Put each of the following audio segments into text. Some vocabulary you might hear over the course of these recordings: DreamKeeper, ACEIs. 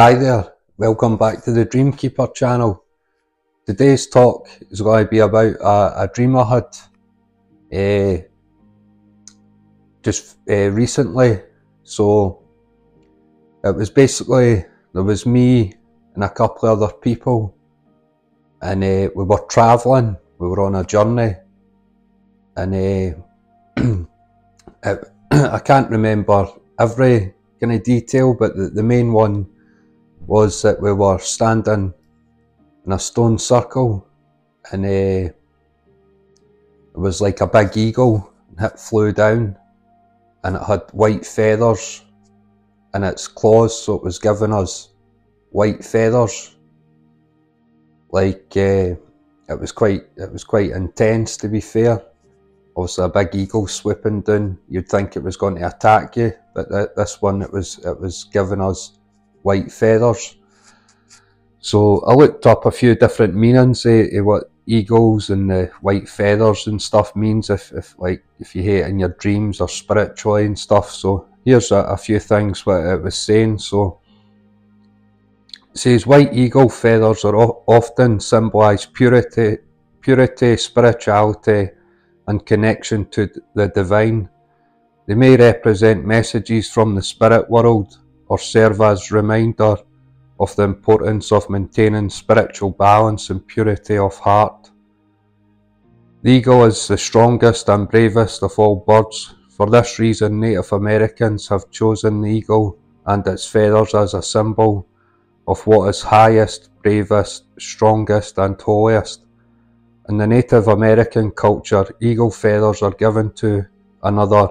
Hi there, welcome back to the DreamKeeper channel. Today's talk is going to be about a dream I had just recently. So it was basically, there was me and a couple of other people, and we were travelling, we were on a journey, and I can't remember every kind of detail, but the main one was that we were standing in a stone circle, and it was like a big eagle, and it flew down, and it had white feathers in its claws, so it was giving us white feathers. Like it was quite intense, to be fair. Obviously, a big eagle swooping down, you'd think it was going to attack you, but this one, it was giving us white feathers. So I looked up a few different meanings of what eagles and the white feathers and stuff means, if you hear it in your dreams or spiritually and stuff. So here's a few things what it was saying. So it says white eagle feathers are often symbolise purity, spirituality and connection to the divine. They may represent messages from the spirit world, or serve as reminder of the importance of maintaining spiritual balance and purity of heart. The eagle is the strongest and bravest of all birds. For this reason, Native Americans have chosen the eagle and its feathers as a symbol of what is highest, bravest, strongest and holiest. In the Native American culture, eagle feathers are given to another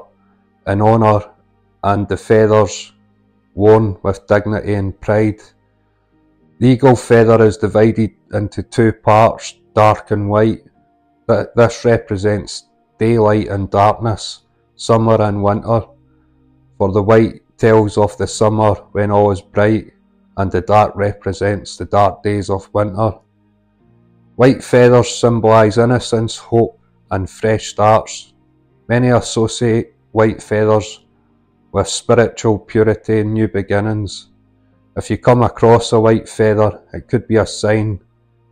in honor, and the feathers worn with dignity and pride. The eagle feather is divided into two parts, dark and white. This represents daylight and darkness, summer and winter, for the white tells of the summer when all is bright, and the dark represents the dark days of winter. White feathers symbolise innocence, hope and fresh starts. Many associate white feathers with spiritual purity and new beginnings. If you come across a white feather, it could be a sign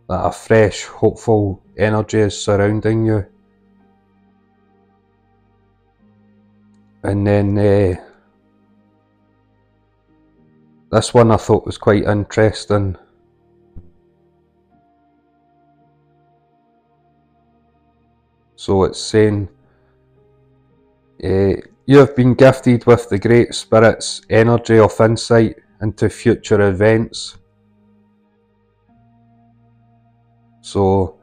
that a fresh, hopeful energy is surrounding you. And then this one I thought was quite interesting. So it's saying, you have been gifted with the Great Spirit's energy of insight into future events. So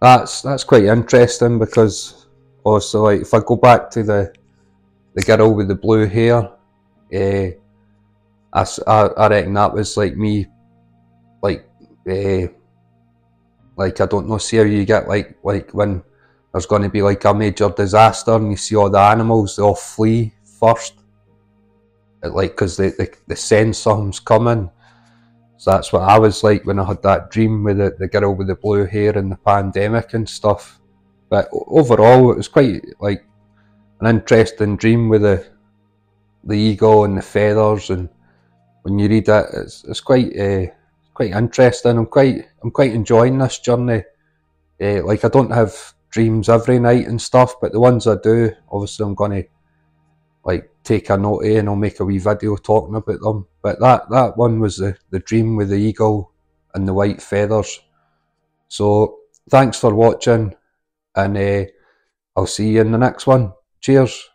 that's quite interesting, because also, like, if I go back to the girl with the blue hair, I reckon that was like me, like I don't know, see how you get like when there's going to be like a major disaster and you see all the animals, they all flee first. Like, because they sense something's coming. So that's what I was like when I had that dream with the girl with the blue hair and the pandemic and stuff. But overall, it was quite like an interesting dream with the eagle and the feathers. And when you read it, it's quite interesting. I'm quite enjoying this journey. Like, I don't have dreams every night and stuff, but the ones I do, obviously I'm going to like take a note and I'll make a wee video talking about them. But that one was the dream with the eagle and the white feathers. So thanks for watching, and I'll see you in the next one. Cheers.